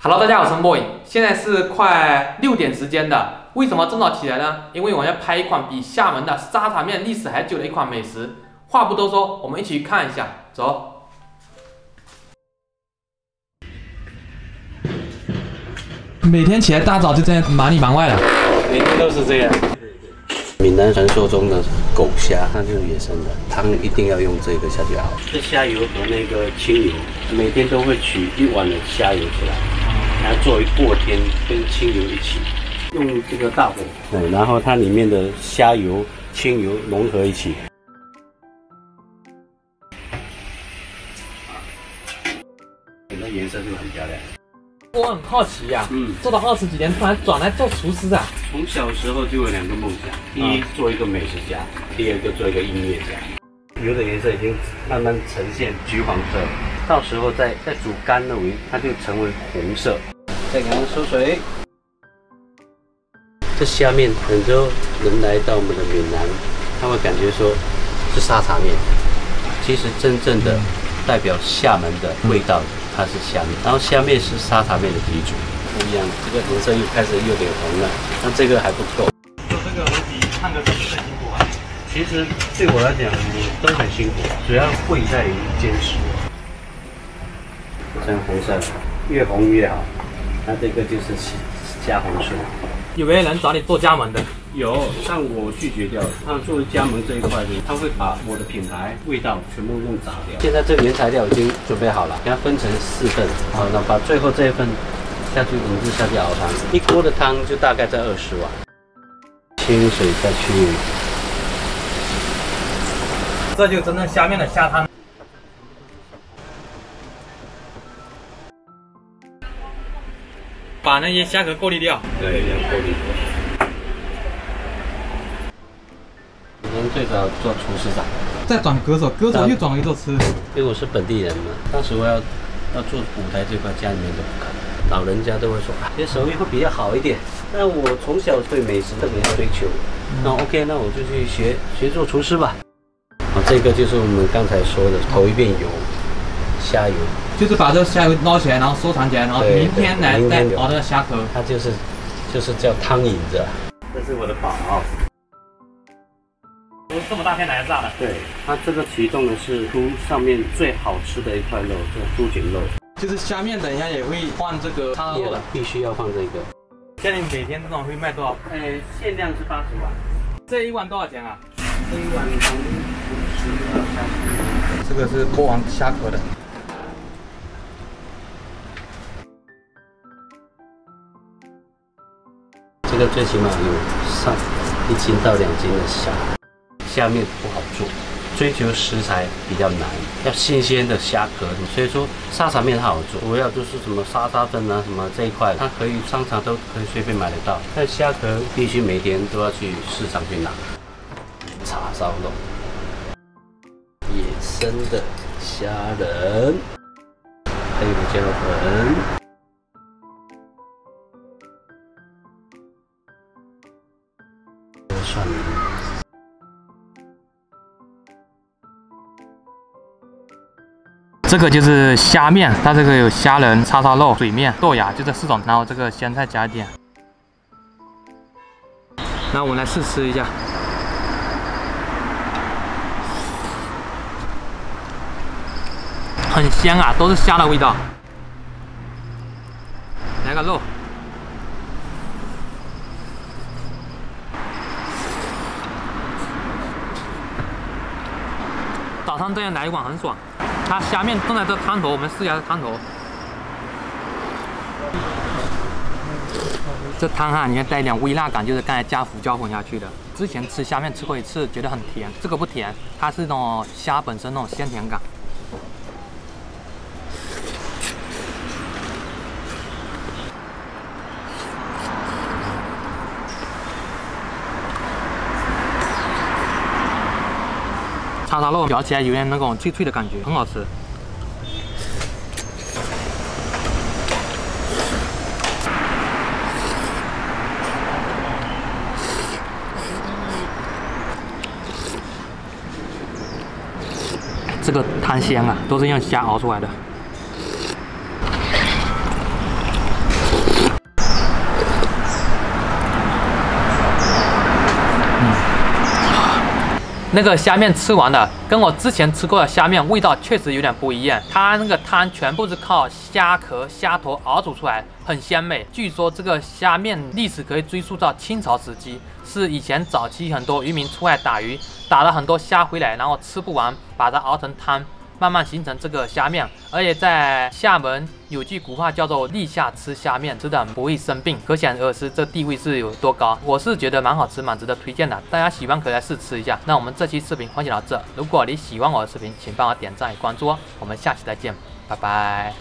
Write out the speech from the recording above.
Hello， 大家好，我是 Boy， 现在是快6点时间的。为什么这么早起来呢？因为我要拍一款比厦门的沙茶面历史还久的一款美食。话不多说，我们一起看一下，走。 每天起来大早就这样忙里忙外的，每天都是这样。闽南传说中的狗虾，那就是野生的，汤一定要用这个下去熬。是虾油和那个清油，每天都会取一碗的虾油出来，然后做一锅天跟清油一起，用这个大火，对，然后它里面的虾油、清油融合一起。 那颜色就很漂亮。我很好奇呀，做到20几年，突然转来做厨师啊。从小时候就有2个梦想，第一做一个美食家，第二个做一个音乐家。油的颜色已经慢慢呈现橘黄色，到时候再煮干了，它就成为红色。再给它收水。这下面很多人来到我们的闽南，他会感觉说是沙茶面，其实真正的代表厦门的味道。 它是虾面，然后虾面是沙茶面的鼻祖，不一样。这个颜色又开始有点红了，那这个还不够。做这个我比唱歌都更辛苦啊。其实对我来讲，你都很辛苦，主要贵在于坚持。这层红色，越红越好。那这个就是加红素。有没有人找你做加盟的？有，但我拒绝掉了。他作为加盟这一块的，他会把我的品牌、味道全部用砸掉。现在这原材料已经准备好了，给它分成4份，好，那把最后这一份下去卤制下去熬汤，一锅的汤就大概在20碗。清水再去，这就真正下面的虾汤。 把那些虾壳过滤掉。对，要过滤掉。我们最早做厨师长，再转歌手，歌手又转为做吃。因为我是本地人嘛，当时我要做舞台这块，家里面都不肯，老人家都会说，你手艺会比较好一点。但我从小对美食特别追求，那 OK， 那我就去学做厨师吧。好，这个就是我们刚才说的头一遍油。 虾油就是把这个虾油捞起来，然后收藏起来，然后明天来再熬这个虾壳。它就是叫汤引子。这是我的宝。我这么大片来炸的。对，它这个启动的是猪上面最好吃的一块肉，这个猪颈肉。就是虾面，等一下也会放这个叉肉的，必须要放这个。家里每天这种会卖多少？限量是80碗。这一碗多少钱啊？这一碗12、13。这个是剥完虾壳的。 这个最起码有上1斤到2斤的虾，虾面不好做，追求食材比较难，要新鲜的虾壳，所以说沙茶面它好做，主要就是什么沙茶粉啊什么这一块，它可以商场都可以随便买得到，但虾壳必须每天都要去市场去拿。叉烧肉，野生的虾仁，黑胡椒粉。 蒜泥，这个就是虾面，它这个有虾仁、叉烧肉、水面、豆芽，就这4种。然后这个咸菜加一点，那我们来试吃一下。很香啊，都是虾的味道。来个肉。 早上这样来一碗很爽，它虾面正在这汤头，我们试一下这汤头。这汤哈，你看带一点微辣感，就是刚才加胡椒混下去的。之前吃虾面吃过一次，觉得很甜，这个不甜，它是那种虾本身那种鲜甜感。叉烧肉咬起来有点那种脆脆的感觉，很好吃。这个汤香啊，都是用虾熬出来的。那个虾面吃完了，跟我之前吃过的虾面味道确实有点不一样。它那个汤全部是靠虾壳、虾头熬煮出来，很鲜美。据说这个虾面历史可以追溯到清朝时期，是以前早期很多渔民出海打鱼，打了很多虾回来，然后吃不完，把它熬成汤，慢慢形成这个虾面。而且在厦门有句古话叫做“立夏吃虾面，吃的不会生病”，可想而知这地位是有多高。我是觉得蛮好吃，蛮值得推荐的，大家喜欢可以来试吃一下。那我们这期视频分享到这，如果你喜欢我的视频，请帮我点赞与关注哦。我们下期再见，拜拜。